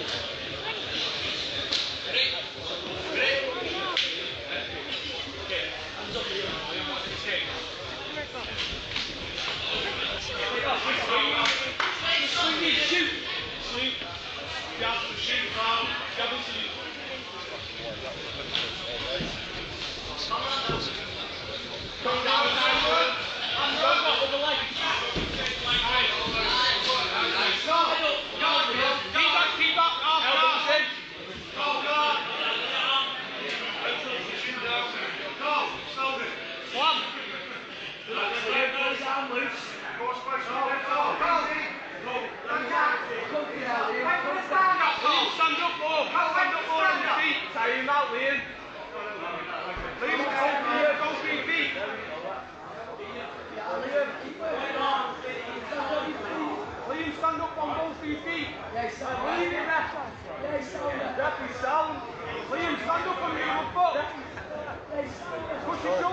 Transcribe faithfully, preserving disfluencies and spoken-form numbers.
Liam, stand up on your foot. Push your shoulder.